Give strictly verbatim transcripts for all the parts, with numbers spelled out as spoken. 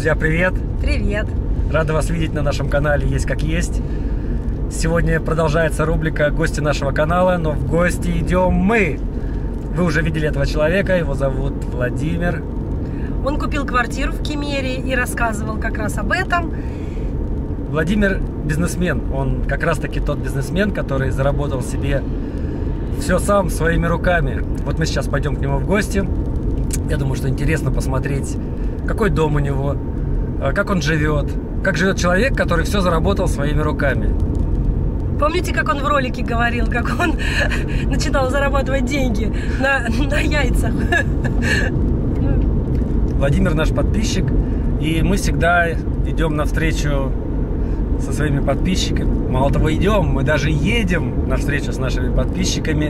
Друзья, привет! Привет! Рада вас видеть на нашем канале «Есть как Есть». Сегодня продолжается рубрика «Гости нашего канала», но в гости идем мы. Вы уже видели этого человека, его зовут Владимир. Он купил квартиру в Кимере и рассказывал как раз об этом. Владимир бизнесмен, он как раз таки тот бизнесмен, который заработал себе все сам, своими руками. Вот мы сейчас пойдем к нему в гости. Я думаю, что интересно посмотреть, какой дом у него, как он живет, как живет человек, который все заработал своими руками. Помните, как он в ролике говорил, как он начинал зарабатывать деньги на, на яйцах? Владимир наш подписчик, и мы всегда идем навстречу со своими подписчиками. Мало того, идем, мы даже едем навстречу с нашими подписчиками.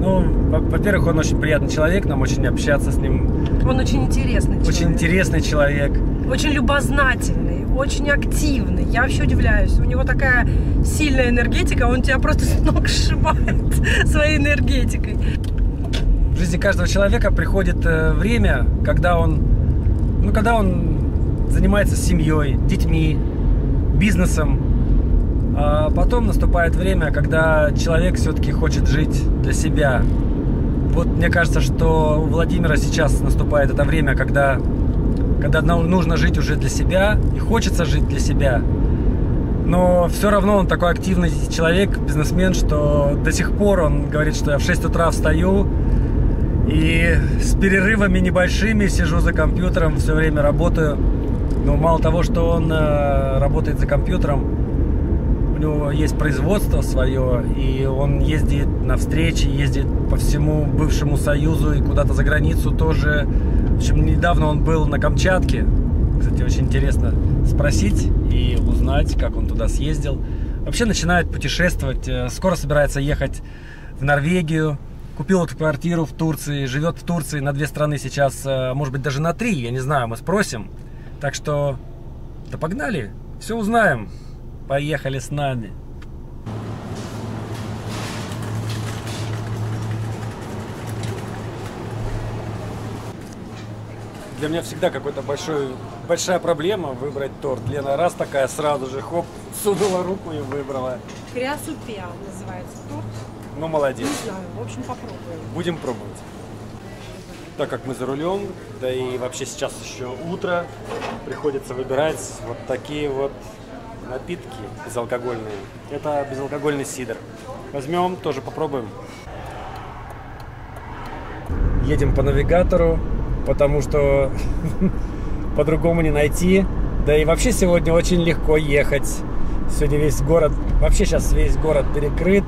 Ну, во-первых, он очень приятный человек, нам очень общаться с ним. Он очень интересный человек. Очень интересный человек. Очень любознательный, очень активный. Я вообще удивляюсь. У него такая сильная энергетика, он тебя просто с ног сшибает своей энергетикой. В жизни каждого человека приходит время, когда он, ну, когда он занимается семьей, детьми, бизнесом. А потом наступает время, когда человек все-таки хочет жить для себя. Вот мне кажется, что у Владимира сейчас наступает это время, когда, когда нужно жить уже для себя и хочется жить для себя. Но все равно он такой активный человек, бизнесмен, что до сих пор он говорит, что я в шесть утра встаю и с перерывами небольшими сижу за компьютером, все время работаю. Но мало того, что он работает за компьютером, у него есть производство свое, и он ездит на встречи, ездит по всему бывшему Союзу и куда-то за границу тоже. В общем, недавно он был на Камчатке. Кстати, очень интересно спросить и узнать, как он туда съездил. Вообще начинает путешествовать. Скоро собирается ехать в Норвегию. Купил эту квартиру в Турции, живет в Турции на две страны сейчас, может быть, даже на три, я не знаю, мы спросим. Так что, да погнали, все узнаем. Поехали с нами. Для меня всегда какой-то большой, большая проблема выбрать торт. Лена раз такая, сразу же хоп, сунула руку и выбрала. Крясупя называется торт. Ну, молодец. Не знаю, в общем, попробуем. Будем пробовать. Так как мы за рулем, да и вообще сейчас еще утро, приходится выбирать вот такие вот напитки безалкогольные. Это безалкогольный сидр. Возьмем, тоже попробуем. Едем по навигатору, потому что по-другому не найти. Да и вообще сегодня очень легко ехать. Сегодня весь город, вообще сейчас весь город перекрыт.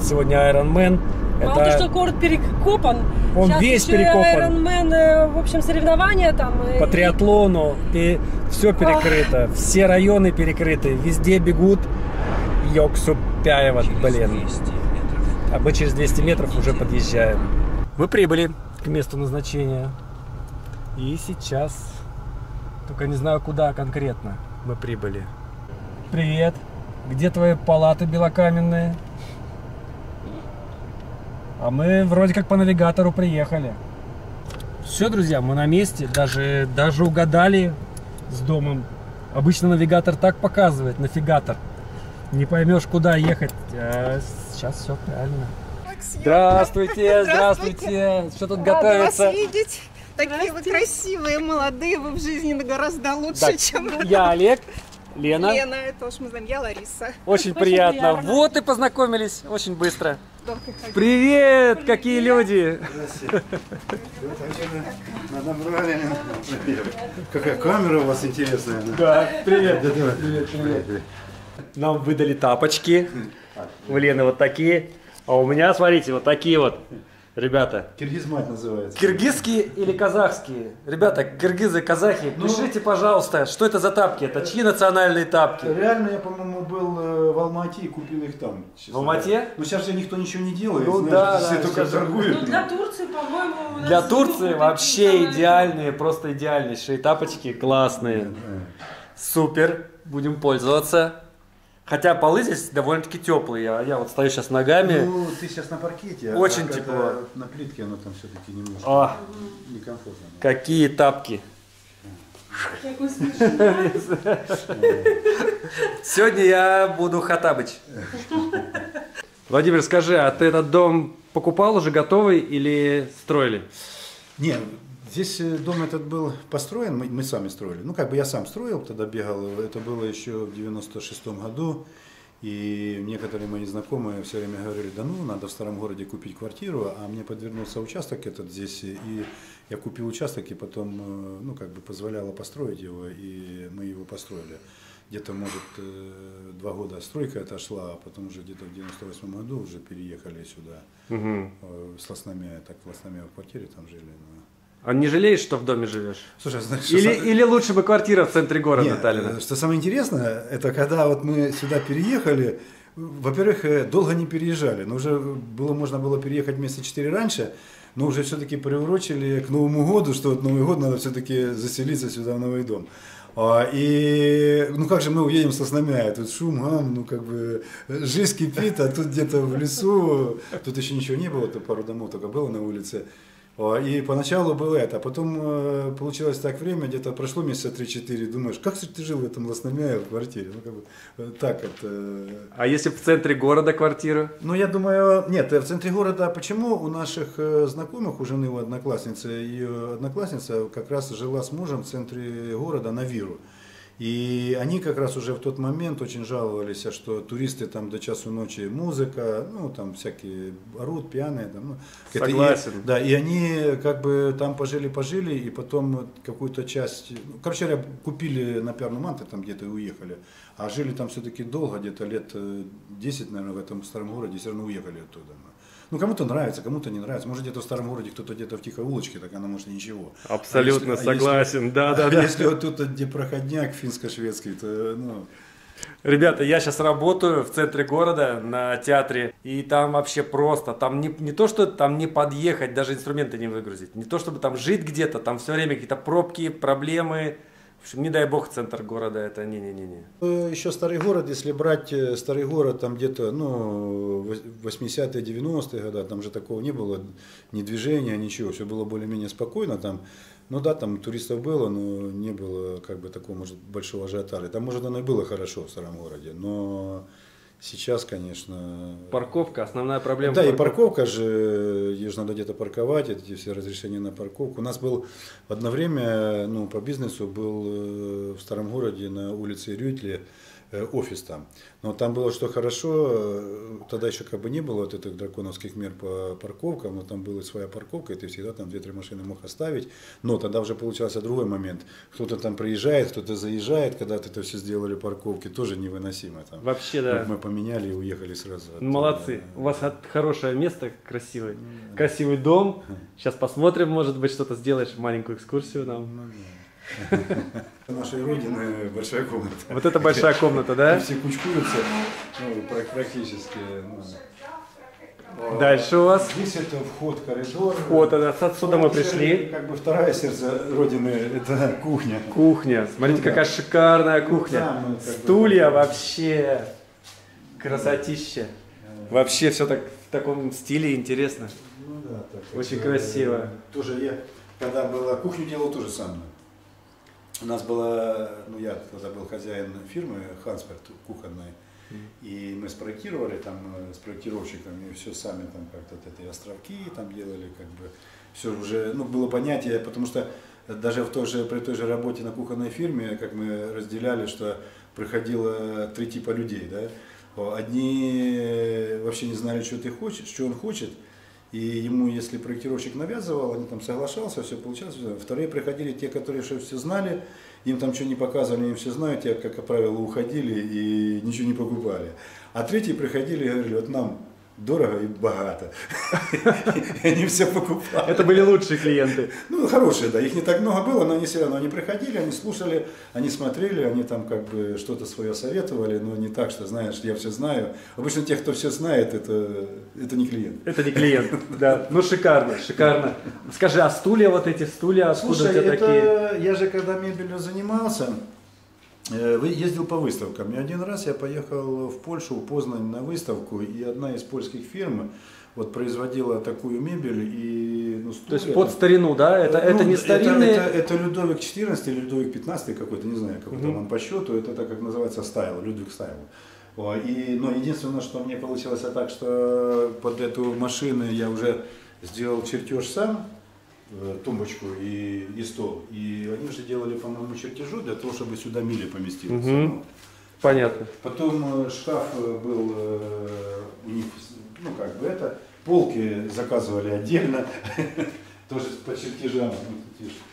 Сегодня Айронмен. Мало того, что город перекопан. Он сейчас весь перекопан. Айронмен, в общем, соревнования там. По триатлону. И все перекрыто. Ох. Все районы перекрыты. Везде бегут. Йоксупяева, блин. А мы через двести метров уже подъезжаем. Мы прибыли к месту назначения. И сейчас... Только не знаю, куда конкретно мы прибыли. Привет. Где твои палаты белокаменные? А мы вроде как по навигатору приехали. Все, друзья, мы на месте. Даже, даже угадали с домом. Обычно навигатор так показывает, нафигатор. Не поймешь, куда ехать. А сейчас все правильно. Здравствуйте, здравствуйте. Что тут готовится? Рада вас видеть. Такие вы красивые, молодые. Вы в жизни гораздо лучше, чем вы. Я Олег. Лена. Лена, это уж мы знаем. Я Лариса. Очень приятно. Вот и познакомились очень быстро. Привет, привет, какие люди! Какая камера у вас интересная. Да, привет. Привет, привет. Нам выдали тапочки. У Лены вот такие. А у меня, смотрите, вот такие вот. Ребята. Киргизмат называется. Киргизские или казахские? Ребята, киргизы, казахи, ну, пишите, пожалуйста, что это за тапки? Это чьи национальные тапки? Реально, я, по-моему, был в Алма-Ате и купил их там. В Алма-Ате? Ну, сейчас же никто ничего не делает. Ну, знаешь, да, все да, только торгуют. Ну, для Турции, по-моему, у нас... Для Турции вообще идеальные, просто идеальнейшие тапочки, классные. Супер, будем пользоваться. Хотя полы здесь довольно-таки теплые. Я, я вот стою сейчас ногами. Ну, ты сейчас на паркете. Очень а тепло. На плитке оно там все-таки немножко а, некомфортно. Какие тапки. Сегодня я буду Хатабыч. Владимир, скажи, а ты этот дом покупал уже готовый или строили? Нет, здесь дом этот был построен, мы, мы сами строили. Ну, как бы я сам строил, тогда бегал. Это было еще в девяносто шестом году. И некоторые мои знакомые все время говорили, да ну, надо в старом городе купить квартиру, а мне подвернулся участок этот здесь, и я купил участок, и потом, ну, как бы позволяло построить его, и мы его построили. Где-то, может, два года стройка отошла, а потом уже где-то в девяносто восьмом году уже переехали сюда. Угу. С Лосными, так в Лосными в квартире там жили. Но... А не жалеешь, что в доме живешь? Слушай, знаешь, или, сам... или лучше бы квартира в центре города. Нет, Таллина? Что самое интересное, это когда вот мы сюда переехали, во-первых, долго не переезжали, но уже было, можно было переехать месяца четыре раньше, но уже все-таки приурочили к Новому году, что вот Новый год надо все-таки заселиться сюда в новый дом. И, ну как же мы уедем с Лосномя, тут шум, гам, ну как бы жизнь кипит, а тут где-то в лесу, тут еще ничего не было, то пару домов только было на улице. И поначалу было это, а потом получилось так время, где-то прошло месяца три-четыре, думаешь, как ты жил в этом Лосномяе в квартире, ну как бы так это... А если в центре города квартира? Ну я думаю, нет, в центре города, почему у наших знакомых, у жены, у одноклассницы, ее одноклассница как раз жила с мужем в центре города на Виру. И они как раз уже в тот момент очень жаловались, что туристы там до часу ночи музыка, ну там всякие орут, пьяные. Там, ну, согласен. И, да, и они как бы там пожили-пожили, и потом какую-то часть, ну, короче говоря, купили на Пярну манты там где-то и уехали. А жили там все-таки долго, где-то лет десять, наверное, в этом старом городе, все равно уехали оттуда. Ну, кому-то нравится, кому-то не нравится. Может, где-то в старом городе кто-то где-то в тихой улочке, так она может и ничего. Абсолютно а если, согласен, да-да-да. А если, да, а да, если да. Вот тут где проходняк финско-шведский, то, ну... Ребята, я сейчас работаю в центре города на театре, и там вообще просто, там не, не то, что там не подъехать, даже инструменты не выгрузить, не то, чтобы там жить где-то, там все время какие-то пробки, проблемы... В общем, не дай бог центр города, это не-не-не. Еще старый город, если брать старый город, там где-то, ну, восьмидесятые, девяностые годы, там же такого не было, ни движения, ничего, все было более-менее спокойно там. Ну да, там туристов было, но не было, как бы, такого, может, большого ажиотажа. Там, может, оно и было хорошо в старом городе, но... Сейчас, конечно... Парковка, основная проблема. Да, парковка. И парковка же, ее же надо где-то парковать, эти все разрешения на парковку. У нас был в одно время, ну, по бизнесу, был в старом городе на улице Рюютли офис там. Но там было что хорошо, тогда еще как бы не было вот этих драконовских мер по парковкам, но там была своя парковка, и ты всегда там две-три машины мог оставить. Но тогда уже получался другой момент. Кто-то там приезжает, кто-то заезжает, когда это все сделали парковки, тоже невыносимо. Там. Вообще, да. Мы поменяли и уехали сразу. Молодцы. У вас хорошее место, красивый, красивый дом. Сейчас посмотрим, может быть, что-то сделаешь, маленькую экскурсию нам. Нашей родины большая комната. Вот это большая комната, да? Все кучкуются, ну, практически. Ну. Дальше у вас? Здесь это вход, коридор. Вот, отсюда мы пришли. Как бы вторая сердце родины, это кухня. Кухня, смотрите, какая шикарная кухня. Стулья вообще, красотища. Вообще все так в таком стиле интересно. Очень красиво. Тоже я, когда была кухню, делал то же самое. У нас была, ну я тогда был хозяин фирмы Хансперт кухонной, и мы спроектировали там с проектировщиком, и все сами там как-то вот эти островки там делали, как бы все уже, ну было понятие, потому что даже в той же, при той же работе на кухонной фирме, как мы разделяли, что приходило три типа людей, да, одни вообще не знали, что ты хочешь, что он хочет. И ему, если проектировщик навязывал, они там соглашался, все получалось. Вторые приходили, те, которые все знали, им там что не показывали, им все знают, те, как правило, уходили и ничего не покупали. А третьи приходили и говорили, вот нам дорого и богато. И они все покупали. Это были лучшие клиенты. Ну, хорошие, да, их не так много было, но они все равно, они приходили, они слушали, они смотрели, они там как бы что-то свое советовали, но не так, что, знаешь, я все знаю. Обычно те, кто все знает, это, это не клиент. Это не клиент, да. Ну, шикарно, шикарно. Скажи, а стулья вот эти, стулья, откуда у тебя такие? Я же, когда мебелью занимался, ездил по выставкам. И один раз я поехал в Польшу, в Познань на выставку, и одна из польских фирм вот производила такую мебель и... Ну, то есть под старину, да? Это, ну, это не старинные... Это, это, это Людовик четырнадцатый или Людовик пятнадцатый какой-то, не знаю, какой там он по счету. Это, как называется, стайл, Людвиг стайл. И, но единственное, что мне получилось так, что под эту машину я уже сделал чертеж сам, тумбочку и, и стол. И они же делали, по-моему, чертежу для того, чтобы сюда мили поместилось. Угу. Понятно. Потом шкаф был у них, ну как бы это, полки заказывали отдельно, тоже по чертежам.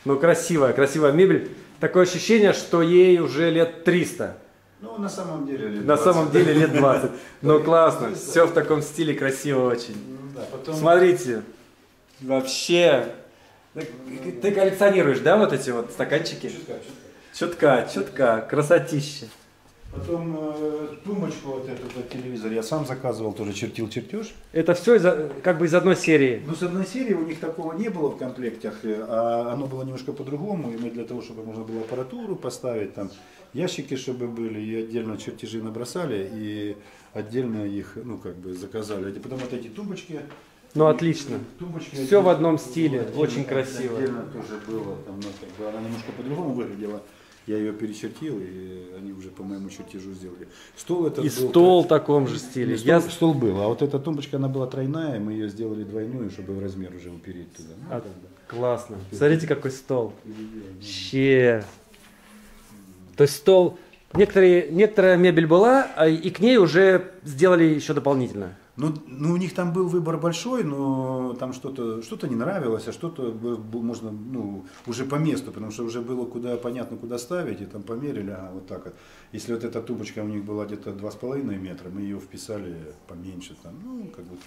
Ну красивая, красивая мебель. Такое ощущение, что ей уже лет триста. Ну, на самом деле лет двадцать. На самом деле лет двадцать. Ну, классно. Все в таком стиле, красиво очень. Смотрите. Вообще. Ты коллекционируешь, да, вот эти вот стаканчики? Чутка, чутка. Красотища. Потом э, тумбочку вот этот вот, телевизор я сам заказывал, тоже чертил чертеж. Это все из, как бы из одной серии? Ну, с одной серии у них такого не было в комплектах, а оно было немножко по-другому. И мы для того, чтобы можно было аппаратуру поставить, там ящики, чтобы были, и отдельно чертежи набросали, и отдельно их, ну, как бы заказали. И потом вот эти тумбочки. Ну, отлично. Тумбочки, все отдельно, в одном стиле, отдельно, очень красиво. Отдельно тоже было, там, ну, как бы она немножко по-другому выглядела. Я ее перечертил, и они уже по моему чертежу сделали. Стол этот и был, стол в таком же стиле. Стол, я... стол был, а вот эта тумбочка, она была тройная, мы ее сделали двойную, чтобы в размер уже упереть туда. Ну, а, классно. Упереть. Смотрите, какой стол. Вообще. То есть стол... Некоторые, некоторая мебель была, и к ней уже сделали еще дополнительно. Ну, ну, у них там был выбор большой, но там что-то что-то не нравилось, а что-то можно, ну, уже по месту, потому что уже было куда понятно, куда ставить, и там померили, а вот так вот. Если вот эта тумбочка у них была где-то два с половиной метра, мы ее вписали поменьше, там, ну, как будто...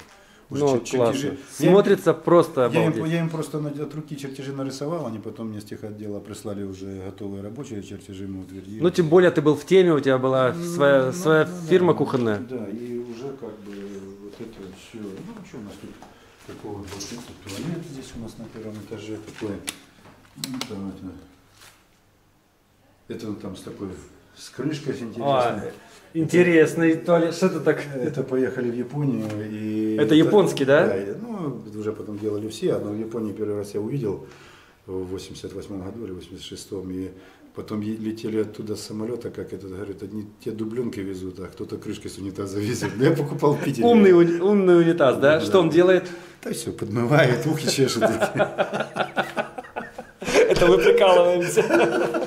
Ну, чертежи. Смотрится я, просто я им, я им просто от руки чертежи нарисовал, они потом мне с тех отдела прислали уже готовые рабочие чертежи, мы утвердили. Ну, тем более ты был в теме, у тебя была ну, своя, ну, своя ну, фирма да, кухонная. Да, и уже как бы вот это все. Ну, что у нас тут такого было? Туалет здесь у нас на первом этаже такой. Ну, там, это, это он там с такой... С крышкой интересной. А, интересный туалет. Что это так? Это поехали в Японию. И это, это японский, да? Да, ну, уже потом делали все. Одно в Японии первый раз я увидел в восемьдесят восьмом году или восемьдесят шестом. И потом летели оттуда с самолета, как этот, говорят, одни те дубленки везут, а кто-то крышки с унитаза везет. Я покупал в Питере. Умный, умный унитаз, да? Да? Что он делает? Да все, подмывает, ухи чешет. Это мы прикалываемся.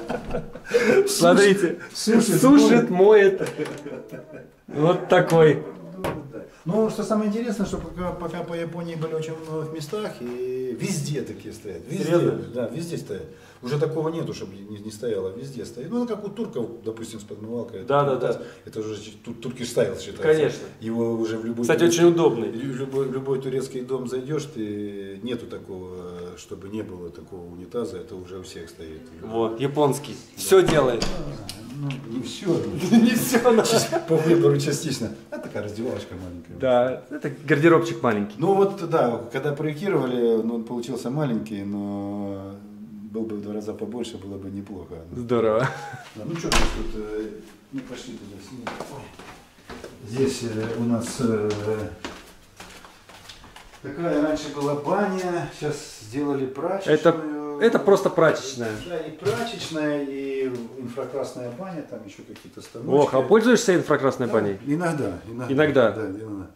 Смотрите, сушит, сушит, моет. Вот такой. Ну, что самое интересное, что пока, пока по Японии были очень много в местах, и везде такие стоят. Везде, да, везде стоят. Уже такого нету, чтобы не, не стояло, везде стоит. Ну, как у турков, допустим, с подмывалкой. Да, да, да. Это уже тут туркиш стайл считается. Конечно. Его уже в любой... Кстати, тур... очень удобный. В любой, любой турецкий дом зайдешь, ты... нету такого, чтобы не было такого унитаза, это уже у всех стоит. Вот, японский. Да. Все делает. Ну, не все, не все, по выбору частично. Это такая раздевалочка маленькая. Да, это гардеробчик маленький. Ну вот, да, когда проектировали, он получился маленький, но был бы в два раза побольше, было бы неплохо. Здорово. Ну что, тут не пошли туда снизу. Здесь у нас такая раньше была баня, сейчас сделали прачечную. Это просто прачечная. Да, и прачечная, и инфракрасная баня, там еще какие-то станочки. Ох, а пользуешься инфракрасной да, баней? Иногда. Иногда. иногда. Да, иногда.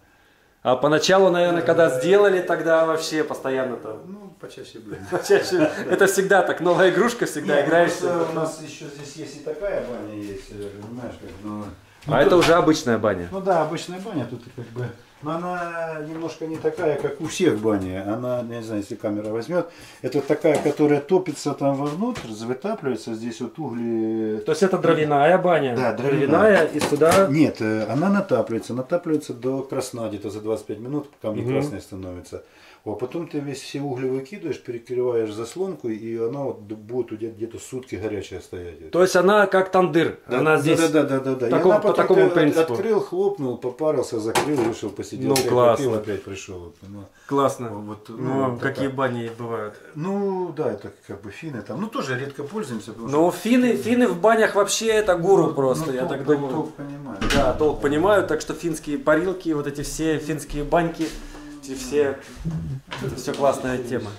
А поначалу, наверное, да, когда да, сделали, тогда вообще постоянно там. Ну, почаще, блин. Почаще. Это всегда так, новая игрушка, всегда играешься. У нас еще здесь есть и такая баня есть, понимаешь, как... А это уже обычная баня. Ну да, обычная баня, тут как бы... Но она немножко не такая, как у всех бани. Она, я не знаю, если камера возьмет. Это такая, которая топится там вовнутрь, вытапливается. Здесь вот угли... То есть это дровяная баня? Да, дровяная. дровяная. И сюда... Нет, она натапливается. Натапливается до красна, где-то за двадцать пять минут, камни угу. красные становятся. А потом ты весь все угли выкидываешь, перекрываешь заслонку, и она вот будет где-то сутки горячая стоять. То есть она как тандыр. Да, она здесь да, да, да, да, да. Таком, по такому принципу. Открыл, хлопнул, попарился, закрыл, вышел, посидел. Ну, классно. Опять пришел. Ну, классно. Вот, ну, ну, какие так. бани бывают? Ну, да, это как бы финны там. Ну, тоже редко пользуемся. Ну, финны, финны в банях вообще это гуру ну, просто, ну, я толк, так думаю. Толк понимаю. Да, толк понимаю, так что финские парилки, вот эти все финские баньки. эти все, это все классная тема.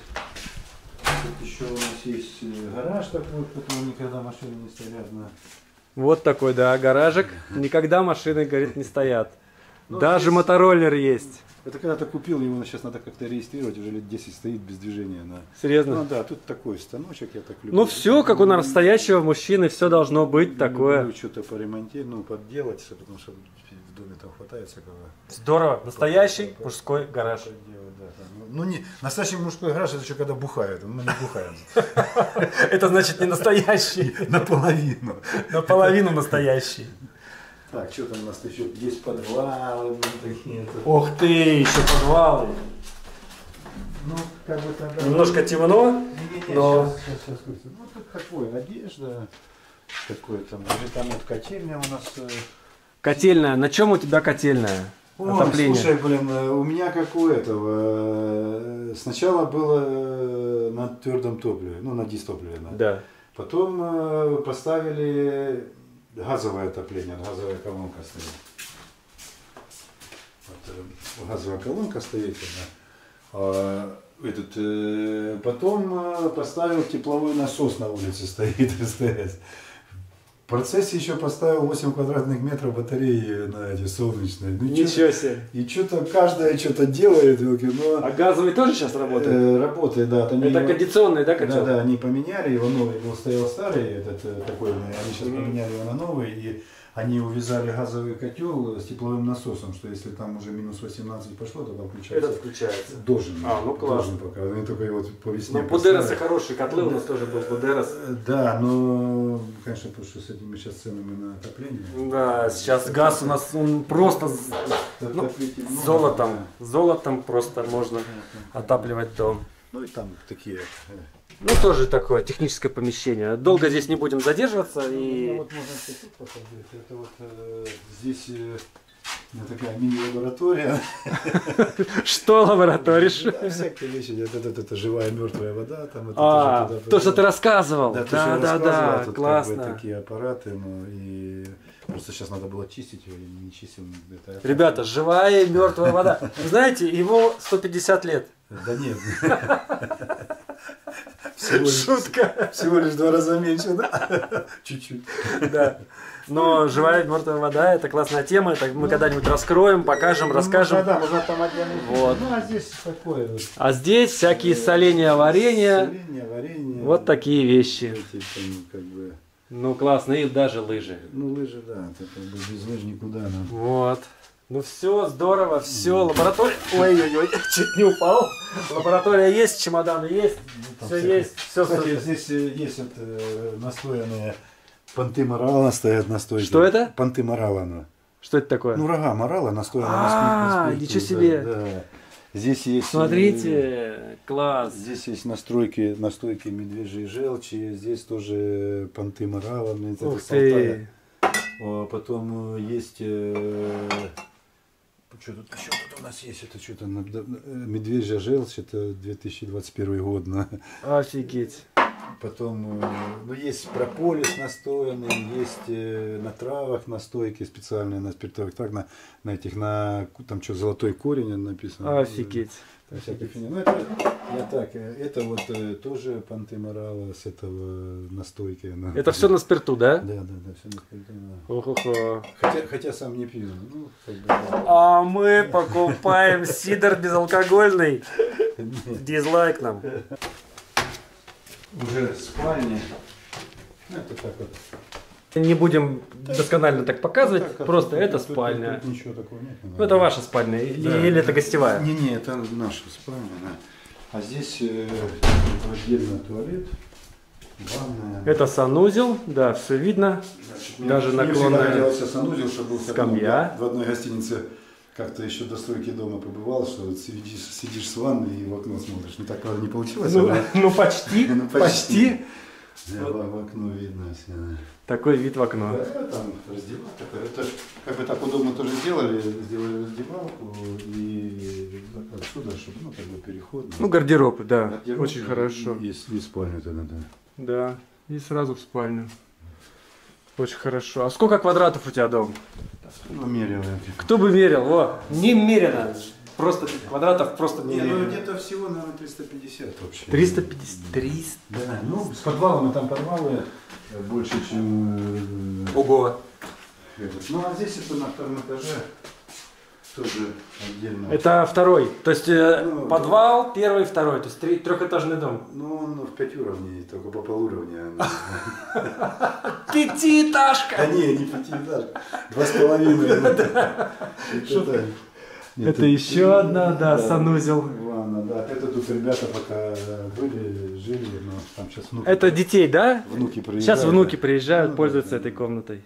Тут еще у нас есть гараж такой, потому никогда машины не стоят на... Вот такой, да, гаражик. Никогда машины, говорит, не стоят. Ну, даже здесь... мотороллер есть. Это когда ты купил, его сейчас надо как-то реестрировать, уже лет десять стоит без движения. На... Серьезно? Ну да, тут такой станочек, я так люблю. Ну все, как у настоящего мужчины, все должно быть такое. Люблю что-то поремонтировать, ну, подделать, потому что в доме там хватает всякого. Здорово, настоящий мужской гараж. Ну не, настоящий мужской гараж, это еще когда бухают, мы не бухаем. Это значит не настоящий. Наполовину. Наполовину настоящий. Так, что там у нас еще? Есть подвалы, такие. Ох ты, еще подвалы. Ну, как бы тогда... Немножко темно, не, не, но... Сейчас, сейчас, сейчас. Ну, тут такое, одежда, такое там, даже там вот котельная у нас... Котельная, на чем у тебя котельная? Ой, отопление? Слушай, блин, у меня как у этого... Сначала было на твердом топливе, ну, на дистопливе, да. Да. Потом поставили... Газовое отопление, газовая колонка стоит. Вот, газовая колонка стоит. Да. А, этот, э, потом поставил тепловой насос на улице, стоит СТС. В процессе еще поставил восемь квадратных метров батареи на эти солнечные. Ну, ничего себе. И что-то каждая что-то делает. Но... А газовый тоже сейчас работает? Э, работает, да. Они это его... кондиционный, да, котел? Да, да, они поменяли его новый, его стоял старый, этот такой, они сейчас поменяли его на новый, и они увязали газовый котел с тепловым насосом, что если там уже минус восемнадцать пошло, то там включается. Этот включается. Должен. А, ну классно. Пока. Они только его по весне. Ну, Будерасы хорошие котлы, да. У нас тоже был Будерас. Да, но, конечно, потому что с этими сейчас ценами на отопление. Да, сейчас это газ у нас он просто ну, золотом, да. Золотом просто можно отапливать дом. Ну и там такие... Ну, тоже такое техническое помещение. Долго здесь не будем задерживаться. И... Ну, вот можно тут посмотреть. Это вот э, здесь э, такая мини-лаборатория. Что лабораторишь? Всякие вещи. Это живая мертвая вода. А, то, что ты рассказывал. Да, да, да. Классно. Такие аппараты. Просто сейчас надо было чистить или не чистил. Ребята, живая мертвая вода. Вы знаете, его сто пятьдесят лет. Да нет. Всего лишь, шутка. Всего лишь два раза меньше, да? Чуть-чуть. Да. Но живая мертвая вода, это классная тема. Это мы ну, когда-нибудь раскроем, покажем, ну, расскажем. Да, да, можно там отдельно. Вот. Ну, а здесь такое. А здесь всякие соления, варенья. Соления, варенья. Вот такие вещи. Эти, там, как бы... Ну, классно. И даже лыжи. Ну, лыжи, да. Это, как бы, без лыж никуда. Нам. Вот. Ну все, здорово, все, лаборатория, ой-ой-ой, чуть не упал, лаборатория есть, чемоданы есть, ну, все всякие... есть, все. Кстати, здесь есть вот настоянные понты морала, стоят настойки. Что это? Понты морала. Что это такое? Ну рога морала, настоянные. А, ничего себе. Да, да. Здесь есть. Смотрите, класс. Здесь есть настройки, настойки медвежьей желчи, здесь тоже понты морала. Ух ты. Потом есть... Что тут, что тут у нас есть? Это что-то медвежья желчь, это две тысячи двадцать первый год. На. Офигеть. Потом, ну, есть прополис настоянный, есть на травах настойки специальные, на спиртовых, так, на, на этих, на, там что, золотой корень написано. Офигеть. Офигеть. Ну, это, я так, это вот тоже понты морала с этого настойки. На, это все на спирту, да? Да, да, да, все на спирту. Да. Ох-ох-ох. Хотя, хотя сам не пью. Ну, как бы, да. А мы покупаем сидр безалкогольный. Дизлайк нам. Уже спальня. Это так вот. Не будем так, досконально так показывать, так, просто это тут, спальня. Тут, тут ничего такого нет, ну, это ваша спальня, да, или, да, или это гостевая? Не, не, это наша спальня. Да. А здесь э, отдельно туалет, ванная. Это санузел, да, все видно. Значит, даже наклонная санузел, чтобы скамья. В одной гостинице как-то еще до стройки дома побывал, что сидишь, сидишь с ванной и в окно смотришь. Ну так не получилось. Ну, а? Ну почти, ну, почти. Да, вот. В окно видно все. Такой вид в окно. Да, там раздевалка. Это как бы так удобно тоже сделали. Сделали раздевалку и отсюда, чтобы, ну, как бы переход. Ну, гардероб, да. Гардероб, очень хорошо. И, и, и спальню тогда, да. Да, и сразу в спальню. Очень хорошо. А сколько квадратов у тебя дом? Ну, мерил я. Кто бы мерил? Во, немерено. просто квадратов просто не... Ну, где-то всего, наверное, триста пятьдесят вообще. триста пятьдесят. триста. Да, ну, с подвалами там подвалы больше, чем... Ого! Ну, а здесь это на втором этаже. Тоже отдельно. Это второй. То есть ну, подвал, да. Первый, второй. То есть три, трехэтажный дом. Ну, он в пять уровней, только по полуровню. Пятиэтажка! Да не, не пятиэтажка. Два с половиной. Это еще одна, да, санузел. Это тут ребята пока были, жили, но там сейчас внуки. Это детей, да? Внуки приезжают. Сейчас внуки приезжают, пользуются этой комнатой.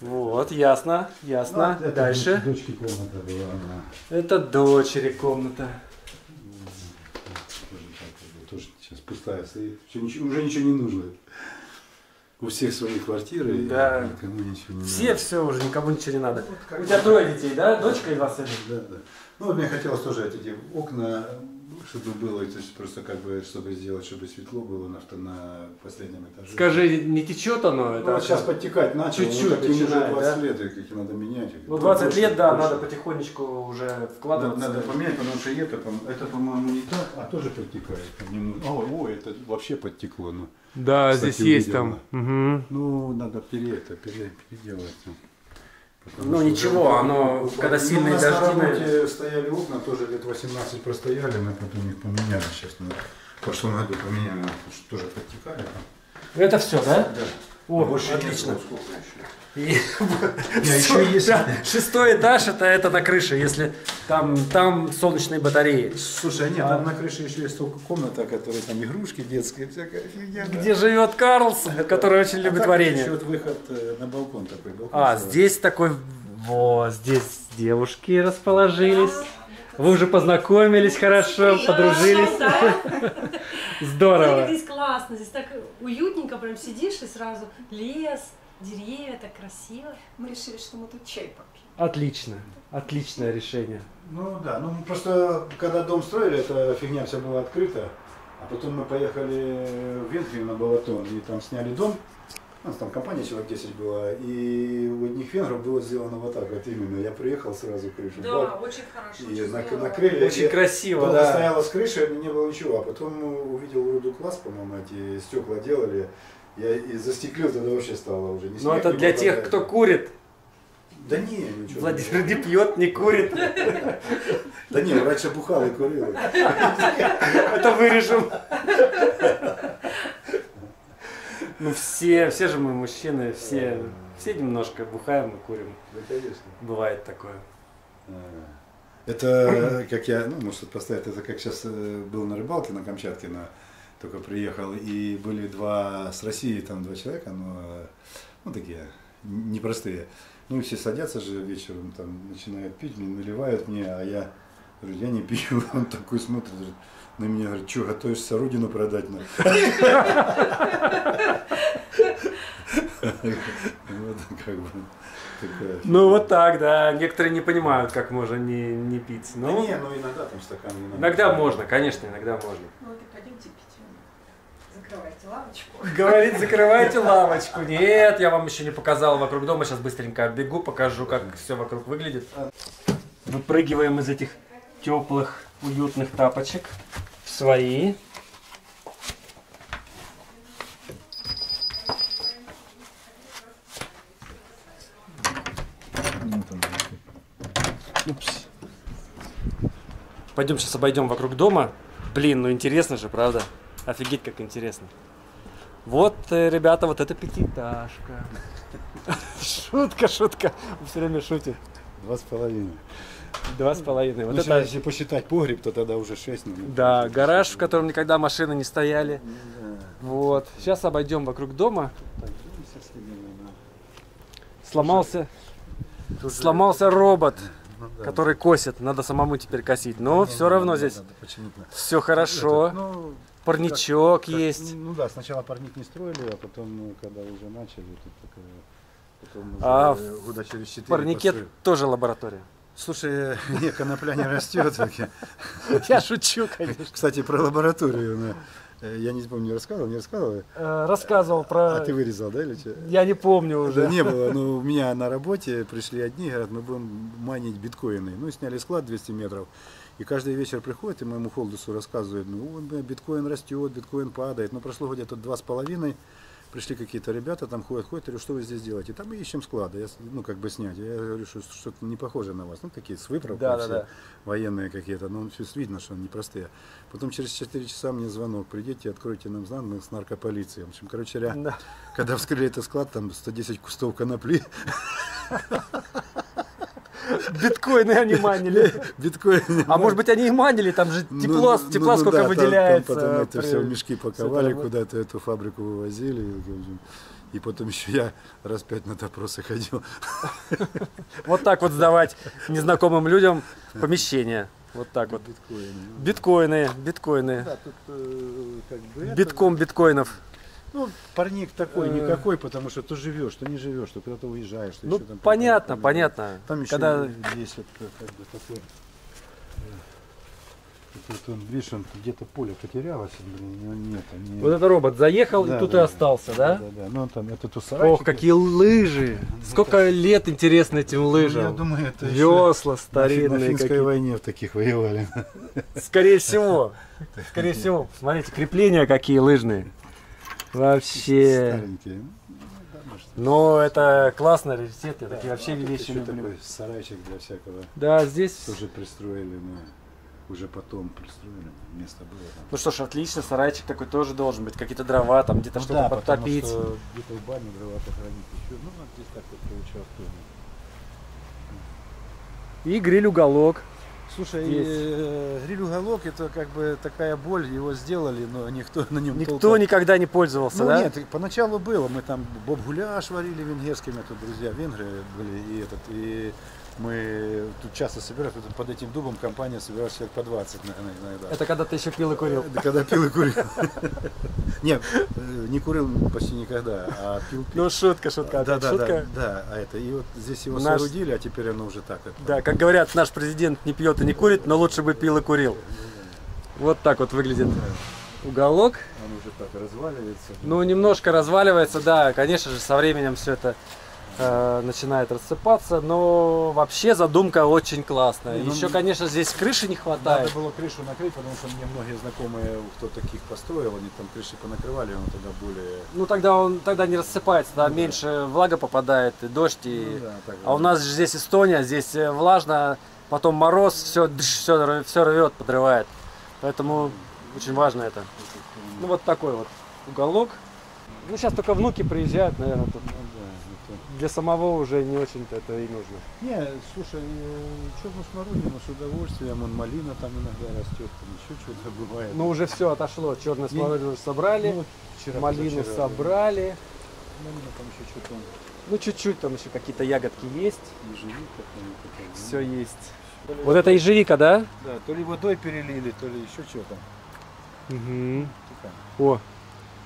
Вот, ясно, ясно. Ну, это дальше. Дочери комната была, да. Это дочери комната. Тоже сейчас пустая стоит. Уже ничего не нужно. У всех свои квартиры. Да. Никому ничего не все, надо. Все уже, никому ничего не надо. Вот, у тебя трое детей, да? Дочка и вас? Да, да. Ну, вот мне хотелось тоже эти окна, чтобы было, то есть просто как бы, чтобы сделать, чтобы светло было на, на последнем этаже. Скажи, не течет оно? Это ну, вот сейчас подтекать начало, чуть-чуть, ну, им уже двадцать да? лет, их надо менять. Ну, двадцать больше, лет, да, больше. Надо потихонечку уже вкладываться. Надо, надо поменять, потому что это, это по-моему, не так, а тоже подтекает. Ой, ой, это вообще подтекло. Ну, да, кстати, здесь есть там. Угу. Ну, надо пере, это, пере, переделать. Потому ну ничего, уже... оно, когда сильные ну, дожди... На работе стояли окна, тоже лет восемнадцать простояли, мы потом их поменяли сейчас. Мы в прошлом году поменяли, тоже подтекали. Это все, да? Да. О, больше отлично. Нет, сколько еще? И... Все, еще есть... да, шестой этаж, это, это на крыше, если там, там солнечные батареи. Слушай, нет, а... там на крыше еще есть столько комнат, которые там игрушки детские, всякая фигня. Где да. живет Карлсон, это... который очень а любит варенье. Еще вот выход на балкон такой. Балкон а, сразу. Здесь такой, во, здесь девушки расположились. Вы уже познакомились хорошо, и подружились. Хорошо, да? Здорово. Здесь классно, здесь так уютненько прям сидишь и сразу лес, деревья, так красиво. Мы решили, что мы тут чай попьем. Отлично, отличное решение. Ну да, ну просто когда дом строили, эта фигня вся была открыта. А потом мы поехали в Венгрию на Балатон и там сняли дом. У нас там компания человек десять была, и у одних венгров было сделано вот так вот именно. Я приехал сразу крышу. Да, бак, очень хорошо. И на, накрыли. Очень я, красиво, да. Когда стояла с крыши, не было ничего. А потом увидел руду класс, по-моему, эти стекла делали. Я и застеклил, тогда вообще стало уже. Не снег, но это для тех, тогда... кто курит. Да не, ничего. Владимир не пьет, не курит. Да не, раньше бухал и курил. Это вырежем. Ну все, все же мы мужчины, все, все немножко бухаем и курим. Да, конечно. Бывает такое. Это, как я, ну, может поставить, это как сейчас был на рыбалке на Камчатке, на, только приехал, и были два с России, там два человека, но, ну, такие непростые. Ну, все садятся же вечером, там, начинают пить, наливают мне, а я, говорю, я не пью, он такой смотрит, говорит, на меня, говорит, что, готовишься родину продать? Ну вот так, да. Некоторые не понимают, как можно не пить. Да не, но иногда там стакан не надо. Иногда можно, конечно, иногда можно. Ну вот и пойдемте пить. Закрывайте лавочку. Говорит, закрывайте лавочку. Нет, я вам еще не показал вокруг дома. Сейчас быстренько оббегу, покажу, как все вокруг выглядит. Выпрыгиваем из этих теплых, уютных тапочек в свои. Упс. Пойдем сейчас обойдем вокруг дома. Блин, ну интересно же, правда? Офигеть, как интересно. Вот, ребята, вот это пятиэтажка. Шутка, шутка. Вы все время шутите. Два с половиной. Два с половиной. Вот ну, это... Если посчитать погреб, то тогда уже шесть. Наверное, да, шесть, гараж, шесть. В котором никогда машины не стояли. Да. Вот. Сейчас обойдем вокруг дома. Так, сломался, тут сломался же... робот, ну, да, который да. косит. Надо самому теперь косить. Но ну, все ну, равно ну, здесь да, все хорошо. Это, ну, парничок как, есть. Как, ну да, сначала парник не строили, а потом, когда уже начали, тут такое... Потом уже а года через четыре. В парнике построили. Тоже лаборатория. Слушай, не, конопля не растет. Я шучу, конечно. Кстати, про лабораторию. Я не помню, не рассказывал, не рассказывал? Рассказывал про... А ты вырезал, да, или что? Я не помню уже. Да, не было, но у меня на работе пришли одни, говорят, мы будем майнить биткоины. Ну, сняли склад двести метров, и каждый вечер приходит, и моему холдесу рассказывают, ну, биткоин растет, биткоин падает. Но прошло где-то два с половиной, пришли какие-то ребята, там ходят, ходят, я говорю, что вы здесь делаете? Там мы ищем склады, я, ну, как бы снять. Я говорю, что что-то не похоже на вас, ну, такие с выправкой, да, да, да. Военные какие-то, но ну, видно, что они непростые. Потом через четыре часа мне звонок, придите, откройте нам знак с наркополицией. В общем, короче, я, да. Когда вскрыли этот склад, там сто десять кустов конопли. Биткоины они манили. Биткоины. А может быть, они и манили, там же тепло, ну, тепла ну, сколько да, выделяется. Там, там потом это при... все в мешки паковали, куда-то эту фабрику вывозили. И потом еще я раз пять на допросы ходил. Вот так вот сдавать незнакомым людям помещение. Вот так вот. Биткоины. Биткоины. Битком биткоинов. Ну, парник такой, никакой, потому что то живешь, то не живешь, то куда-то уезжаешь. Ты ну, еще там понятно, там, понятно. Там еще когда... здесь вот как бы такой... Тут он, видишь, он где-то поле потерялось, блин, нет, нет. Вот это робот заехал, да, и тут да, и остался, да? Да, да, да. Ну, он там, это ту сарайчик. Ох, какие лыжи! Сколько это... лет интересно этим лыжам. Ну, я думаю, это весла старинные. На Финской войне в таких воевали. Скорее всего. Скорее всего. Смотрите, крепления какие лыжные. Вообще. Старенькие. Но это классно, раритет. Я да, такие вообще вещи люблю. Сарайчик для всякого. Да, здесь. Тоже пристроили мы. Уже потом пристроили. Место было там. Ну что ж, отлично. Сарайчик такой тоже должен быть. Какие-то дрова там, где-то ну, что-то да, подтопить. Где-то в бане дрова похоронить еще. Ну, здесь так вот получалось тоже. И гриль-уголок. Слушай, э, гриль-уголок это как бы такая боль, его сделали, но никто на нем никто толком... никогда не пользовался, ну, да? Нет, поначалу было, мы там боб-гуляш варили венгерским, это друзья венгры были, и этот, и мы тут часто собирались, под этим дубом компания собиралась человек по двадцать, наверное, иногда. Это когда ты еще пил и курил? Когда пил и курил. Нет, не курил почти никогда, а пил пил. Ну шутка, шутка, да, да, шутка. Да, а это, и вот здесь его соорудили, а теперь оно уже так. Да, как говорят, наш президент не пьет и не курит, но лучше бы пил и курил. Вот так вот выглядит уголок. Он уже так разваливается. Ну, немножко разваливается, да, конечно же, со временем все это... начинает рассыпаться, но вообще задумка очень классная. Ну, еще, конечно, здесь крыши не хватает. Надо было крышу накрыть, потому что мне многие знакомые, кто таких построил, они там крыши понакрывали, он тогда более... Ну тогда он тогда не рассыпается, да, ну, меньше да. Влага попадает, и дождь, и... Ну, да, так, а да. У нас же здесь Эстония, здесь влажно, потом мороз, все, все, все рвет, подрывает. Поэтому очень важно это. Ну вот такой вот уголок. Ну сейчас только внуки приезжают, наверное, тут. Для самого уже не очень-то это и нужно. Не, слушай, черную смородину с удовольствием, он малина там иногда растет, там еще что-то бывает. Ну уже все отошло, черную смородину собрали, ну, вчера, малину вчера, собрали. Малина там еще что-то. Ну чуть-чуть там еще какие-то ягодки есть. Ежевика там. Все есть. Вот это ежевика, да? Да, то ли водой перелили, то ли еще что-то. Угу. О.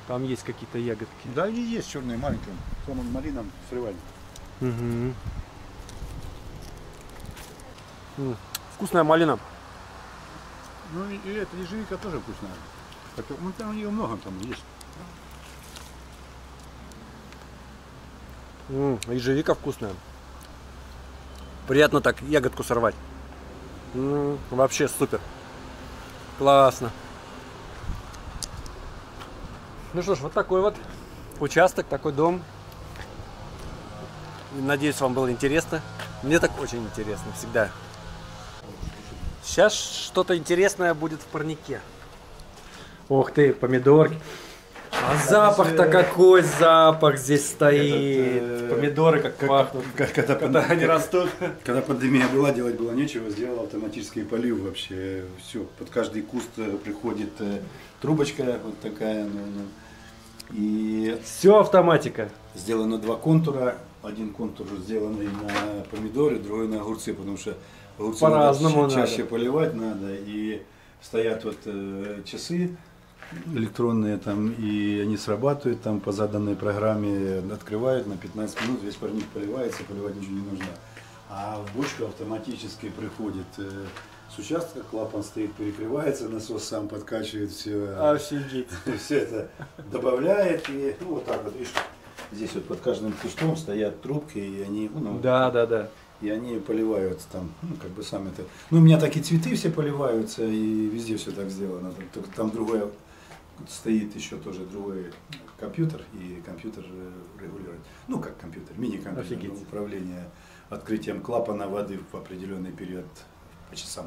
Там есть какие-то ягодки. Да, и есть черные маленькие. Там он малином срывали. Угу. Вкусная малина. Ну и, и эта ежевика тоже вкусная. Это, ну, там у нее много там есть. М -м, ежевика вкусная. Приятно так ягодку сорвать. М -м, вообще супер. Классно. Ну что ж, вот такой вот участок, такой дом. Надеюсь, вам было интересно. Мне так очень интересно всегда. Сейчас что-то интересное будет в парнике. Ох ты, помидорки. А запах-то какой запах здесь стоит. Этот, помидоры как, как пахнут, как, когда, когда панд... они растут. Когда пандемия была, делать было нечего, сделал автоматический полив вообще. Все, под каждый куст приходит трубочка вот такая. Ну, ну. И все автоматика. Сделано два контура. Один контур сделанный на помидоры, другой на огурцы, потому что огурцы надо чаще надо. Поливать надо. И стоят вот э, часы. Электронные там, и они срабатывают там по заданной программе, открывают на пятнадцать минут, весь парник поливается, поливать ничего не нужно. А в бочку автоматически приходит с участка, клапан стоит, перекрывается, насос сам подкачивает все. А, сидит. Все это добавляет и ну, вот так вот, видишь, здесь вот под каждым кустом стоят трубки, и они, ну, да, да, да. И они поливают там, ну, как бы сами это. Ну, у меня такие цветы все поливаются, и везде все так сделано. Только там другое стоит еще тоже другой компьютер, и компьютер регулирует. Ну, как компьютер, мини-компьютер, управление открытием клапана воды в определенный период. По часам.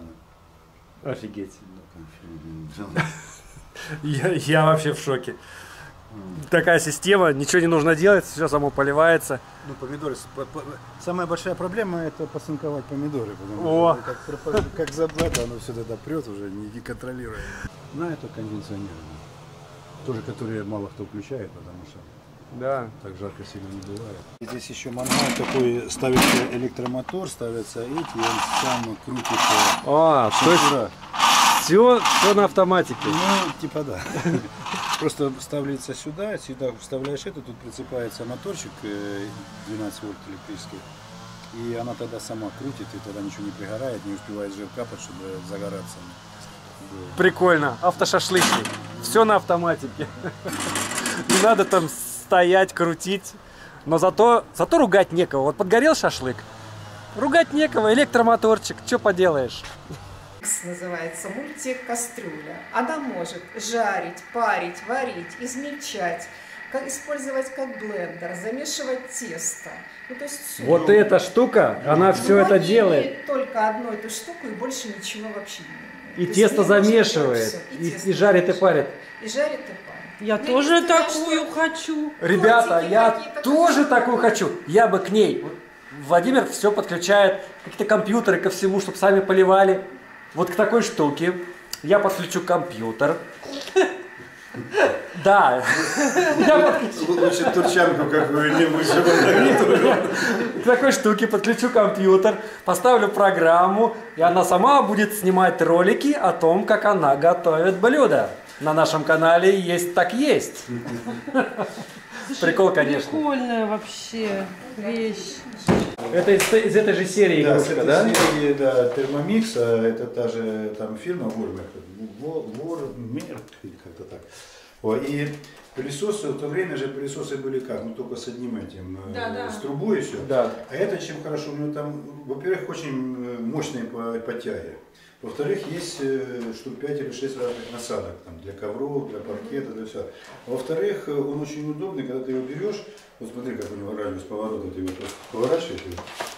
Офигеть. я, я вообще в шоке. Mm. Такая система, ничего не нужно делать, все само поливается. Ну, помидоры. Самая большая проблема — это посынковать помидоры. О. Как, как заблато, оно все туда прет уже, не контролируя. Ну, это кондиционеры. Тоже, которые мало кто включает, потому что да. Так жарко сильно не бывает. Здесь еще мангал такой, ставится электромотор, ставятся эти, он сам крутится. А, то есть все, все на автоматике. Ну, типа да. Просто вставляется сюда, сюда вставляешь это, тут прицепается моторчик двенадцать вольт электрический. И она тогда сама крутит, и тогда ничего не пригорает, не успевает жир капать, чтобы загораться. Прикольно, автошашлычник. Все на автоматике. Не надо там стоять, крутить, но зато, зато ругать некого. Вот подгорел шашлык, ругать некого, электромоторчик, что поделаешь. Называется мультик «Кастрюля». Она может жарить, парить, варить, измельчать, использовать как блендер, замешивать тесто. Ну, то есть все. Вот эта штука, она все это делает. Только одну эту штуку и больше ничего вообще нет. И тесто замешивает, и жарит, и парит. И жарит, и парит. Я ну, тоже такую хочу. Ребята, котики, я -то тоже котики. такую хочу. Я бы к ней. Владимир все подключает, какие-то компьютеры ко всему, чтобы сами поливали. Вот к такой штуке я подключу компьютер. Да. Лучше турчанку какую-нибудь. К такой штуке подключу компьютер, поставлю программу, и она сама будет снимать ролики о том, как она готовит блюда. На нашем канале «Есть так есть». Прикол, конечно. Прикольная вообще вещь. Это из, из этой же серии да, игрушка, да? Да, из этой серии, да, Термомикс. Это та же там фирма Вормер, или как-то так. О, и пылесосы, в то время же пылесосы были как, ну только с одним этим, да, э, да. с трубой и все. Да. А это чем хорошо, у него там, во-первых, очень мощные потяги. Во-вторых, есть штук пять или шесть разных насадок там, для ковров, для паркета, для всего. Во-вторых, он очень удобный, когда ты его берешь, вот смотри, как у него радиус поворота, ты его просто поворачиваешь,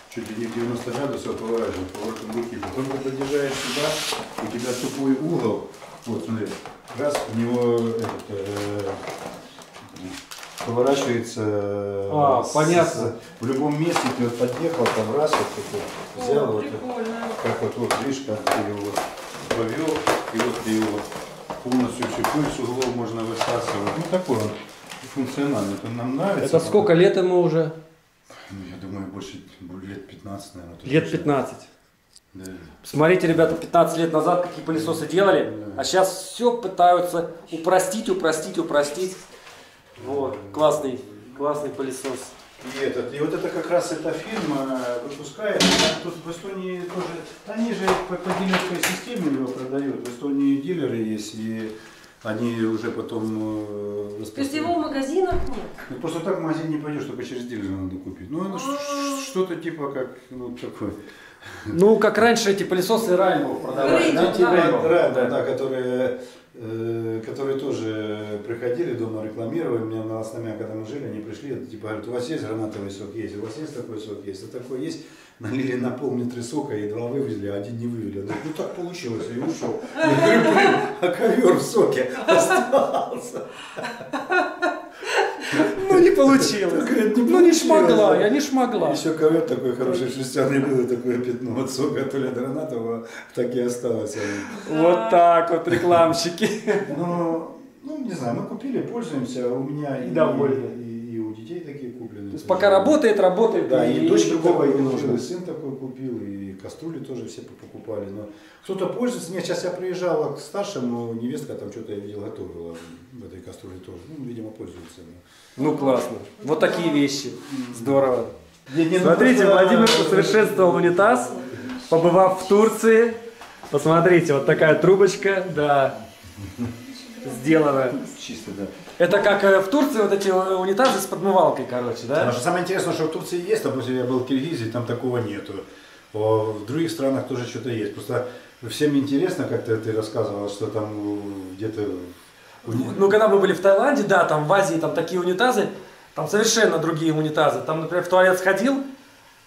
чуть ли не в девяносто градусов поворачиваешь, поворотом руки. Потом, когда держаешь сюда, у тебя тупой угол, вот смотри, раз у него этот, э, поворачивается а, с, понятно. С, в любом месте, ты вот подъехал, там раз, вот, вот, взял, О, вот, как вот, вот, видишь, как ты его вот, повел, и вот ты его полностью чипуешь, с углов можно высасывать. Ну такой он функциональный, это нам нравится. Это сколько лет ему уже? Ну, я думаю, больше лет пятнадцать, наверное. Лет пятнадцать. Да. Смотрите, ребята, пятнадцать лет назад какие пылесосы да. делали, да. а сейчас все пытаются упростить, упростить, упростить. Вот, классный, классный пылесос. И, этот, и вот это как раз эта фирма выпускает. Тут в Эстонии тоже, они же по, по дилерской системе его продают. В Эстонии дилеры есть, и они уже потом... То есть его в магазинах нет? Ну, просто так в магазин не пойдешь, только через дилера надо купить. Ну, это что-то типа как, ну, такое... Ну, как раньше эти пылесосы Раймов продавали. Да, которые... которые тоже приходили дома, рекламировали, меня на Лосна, когда мы жили, они пришли, типа говорят, у вас есть гранатовый сок? Есть. У вас есть такой сок? Есть. А такой есть. Налили на пол-литра сока, и два вывезли, а один не вывели. Ну так получилось, и ушел. А ковер в соке остался. Ну не получилось. Ну не шмогла, я не шмогла. Еще ковер такой хороший, шерстяный был, такое пятно от сока, то ли от гранатового, так и осталось. Вот так вот, рекламщики. Но, ну, не знаю, мы купили, пользуемся, у меня и, и довольны. И, и у детей такие куплены. То есть пока работает, работает. Да, и, и дочь другого не нужна. И сын такой купил, и кастрюли тоже все покупали. Но кто-то пользуется. Нет, сейчас я приезжала к старшему, невестка там что-то, я видел, готовила в этой кастрюле тоже. Ну, видимо, пользуется. Ну, классно. Вот такие вещи. Здорово. Нет, нет, Смотрите, Владимир усовершенствовал унитаз, побывав в Турции. Посмотрите, вот такая трубочка, да, сделана. Чисто, да. Это как в Турции вот эти унитазы с подмывалкой, короче, да? Потому что самое интересное, что в Турции есть, допустим, я был в Киргизии, там такого нету. В других странах тоже что-то есть. Просто всем интересно, как-то ты рассказывал, что там где-то... Ну, когда мы были в Таиланде, да, там в Азии там такие унитазы, там совершенно другие унитазы. Там, например, в туалет сходил,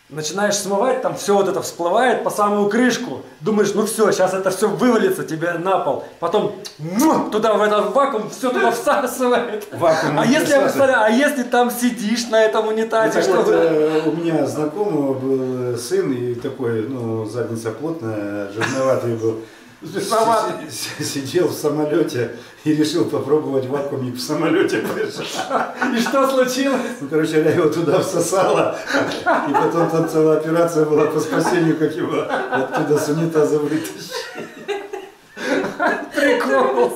начинаешь смывать, там все вот это всплывает по самую крышку. Думаешь, ну все, сейчас это все вывалится тебе на пол. Потом ну, туда в этот вакуум все туда всасывает. Вакуум а, если, я представляю, а если там сидишь на этом унитазе? Что вот, э, у меня знакомый был сын, и такой, ну, задница плотная, жирноватый был. Сидел в самолете и решил попробовать вакуумик в самолете. И что случилось? Ну, короче, я его туда всосала. И потом там целая операция была по спасению, как его оттуда с унитаза вытащить. Прикол.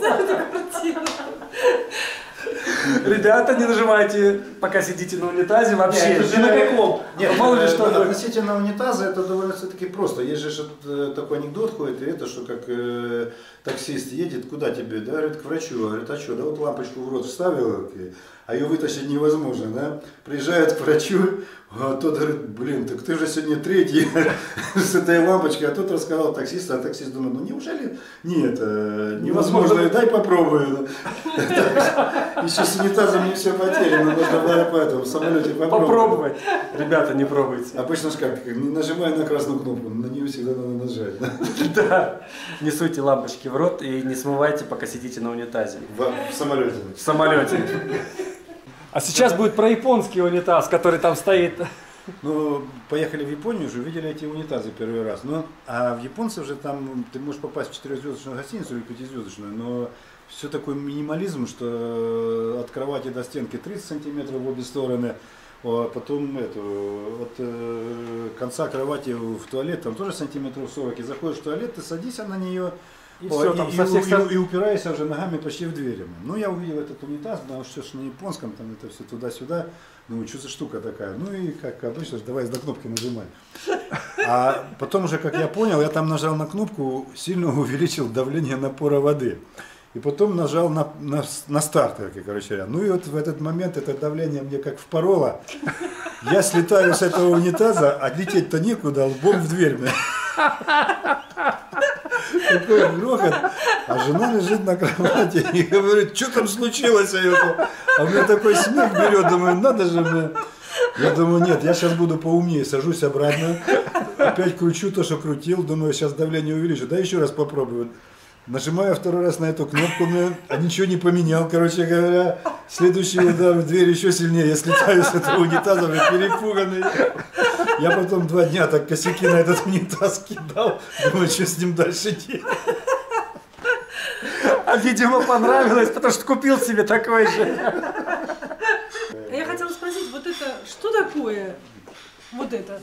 Ребята, не нажимайте, пока сидите на унитазе, вообще ни на каком. Нет, мало ли что. Относительно унитаза это довольно все-таки просто. Есть же такой анекдот ходит, и это, что как э, таксист едет, куда тебе, да, говорит, к врачу, говорит, а что, да вот лампочку в рот вставил, а ее вытащить невозможно, да. Приезжает к врачу, а тот говорит, блин, так ты же сегодня третий с этой лампочкой, а тот рассказал таксисту, а таксист думает, ну неужели, нет, невозможно, дай попробую. Еще с унитазом не все потеряно, нужно было поэтому в самолете попробовать. Попробовать. Ребята, не пробуйте. Обычно же как, не нажимая на красную кнопку, на нее всегда надо нажать. Да, не суйте лампочки в рот и не смывайте, пока сидите на унитазе. В самолете. В самолете. А сейчас будет про японский унитаз, который там стоит. Ну, поехали в Японию уже, видели эти унитазы первый раз. Но, а в японцев же там, ты можешь попасть в четырехзвездочную гостиницу или пятизвездочную, но все такой минимализм, что от кровати до стенки тридцать сантиметров в обе стороны, а потом эту, от конца кровати в туалет, там тоже сантиметров сорок, и заходишь в туалет, ты садишься на нее, И, О, все, и, там, и, и, сторон... и, и упираясь уже ногами почти в дверь. Ну, я увидел этот унитаз, потому что на японском, там это все туда-сюда. Ну, что за штука такая? Ну и как обычно, давай до кнопки нажимай. А потом уже, как я понял, я там нажал на кнопку, сильно увеличил давление напора воды. И потом нажал на, на, на старт, короче. Ну и вот в этот момент это давление мне как впороло. Я слетаю с этого унитаза, а лететь-то некуда, лбом в дверь. Такой грохот, а жена лежит на кровати и говорит, что там случилось? А у меня такой смех берет, думаю, надо же мне. Я думаю, нет, я сейчас буду поумнее, сажусь обратно, опять кручу то, что крутил, думаю, сейчас давление увеличу, да еще раз попробую. Нажимаю второй раз на эту кнопку, а ничего не поменял, короче говоря. Следующий удар в дверь еще сильнее, я слетаю с этого унитаза, перепуганный. Я потом два дня так косяки на этот унитаз кидал, думаю, что с ним дальше делать. А, видимо, понравилось, потому что купил себе такой же. Я хотела спросить, вот это что такое? Вот это.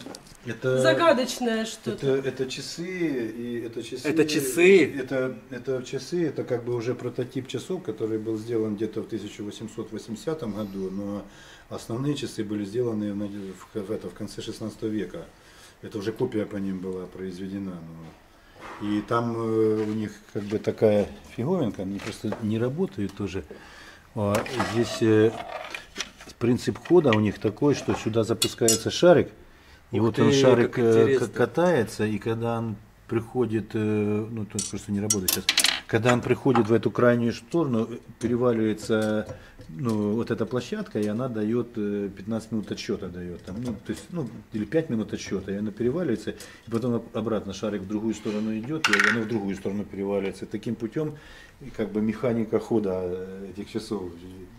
Это загадочное что-то. Это, это часы, и это часы. Это часы. Это, это часы, это как бы уже прототип часов, который был сделан где-то в тысяча восемьсот восьмидесятом году, но основные часы были сделаны в, в, это, в конце шестнадцатого века. Это уже копия по ним была произведена. Но... И там э, у них как бы такая фиговинка, они просто не работают тоже. А здесь э, принцип хода у них такой, что сюда запускается шарик. И Ух вот ты, он шарик катается, и когда он приходит, ну тут просто не работает сейчас, когда он приходит в эту крайнюю сторону, переваливается, ну, вот эта площадка, и она дает пятнадцать минут отсчета, дает, там, ну, то есть, ну, или пять минут отсчета, и она переваливается, и потом обратно шарик в другую сторону идет, и она в другую сторону переваливается. И таким путем как бы механика хода этих часов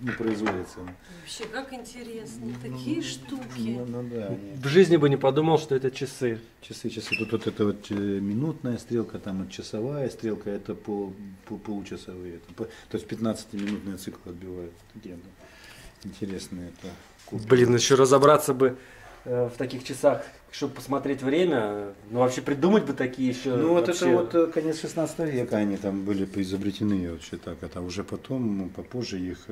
не производится. Вообще, как интересно, такие ну, штуки. Ну, ну, да, в жизни бы не подумал, что это часы. Часы, часы. Тут вот эта вот минутная стрелка, там часовая стрелка, это по, по, получасовые. То есть пятнадцатиминутные циклы отбивают. Интересно это. Блин, еще разобраться бы в таких часах, чтобы посмотреть время, ну вообще придумать бы такие еще. Ну вот вообще... это вот конец шестнадцатого века они там были поизобретены вообще так, это уже потом, попозже их,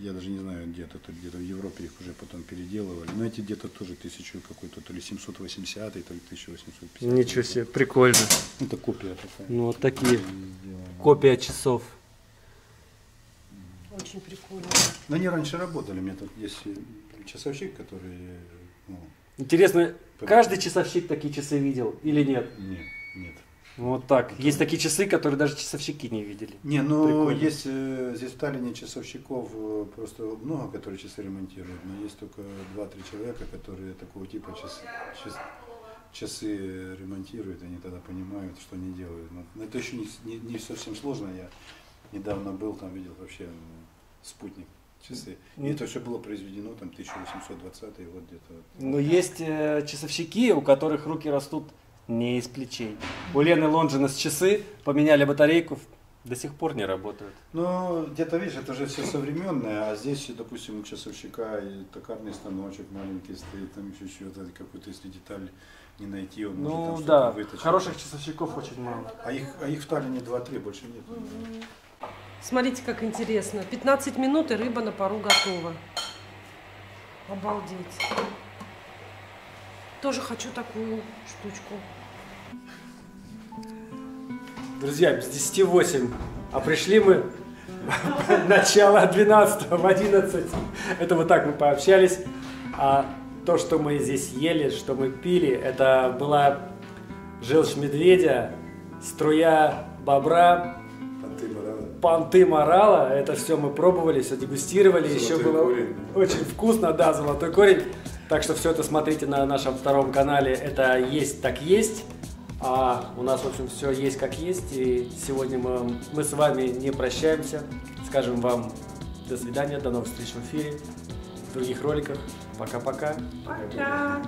я даже не знаю где-то, где-то в Европе их уже потом переделывали, но эти где-то тоже тысячу какой-то, то ли семьсот восьмидесятый, то ли тысяча восемьсот пятидесятый. Ничего себе, прикольно. Это копия такая. Ну вот такие, копия часов. Очень прикольно. Но они раньше работали, у меня тут есть часовщик, который... Ну, интересно, под... каждый часовщик такие часы видел или нет? Нет, нет. Вот так. Это... Есть такие часы, которые даже часовщики не видели. Не, ну прикольно. Есть здесь в Таллине часовщиков просто много, которые часы ремонтируют, но есть только два-три человека, которые такого типа часы, час, часы ремонтируют, они тогда понимают, что они делают. Но это еще не, не, не совсем сложно. Я недавно был, там видел вообще спутник. Часы. И это все было произведено там тысяча восемьсот двадцатый вот где-то. Но есть э, часовщики, у которых руки растут не из плечей. У Лены Лонджина с часы поменяли батарейку, до сих пор не работают. Ну, где-то, видишь, это же все современное, а здесь, допустим, у часовщика и токарный станочек маленький стоит, там еще что-то, какую-то, если деталь не найти, он ну, может там да. что-то вытащить. Хороших часовщиков очень мало. А их, а их в Таллине два-три, больше нет. Mm-hmm. Смотрите, как интересно. пятнадцать минут и рыба на пару готова. Обалдеть. Тоже хочу такую штучку. Друзья, без десяти восемь. А пришли мы начало двенадцатого в одиннадцать. Это вот так мы пообщались. А то, что мы здесь ели, что мы пили, это была желчь медведя, струя бобра, понты морала, это все мы пробовали, все дегустировали, золотой еще было корень. Очень вкусно, да, золотой корень. Так что все это смотрите на нашем втором канале, это есть так есть, а у нас в общем все есть как есть, и сегодня мы, мы с вами не прощаемся, скажем вам до свидания, до новых встреч в эфире, в других роликах, пока-пока. Пока.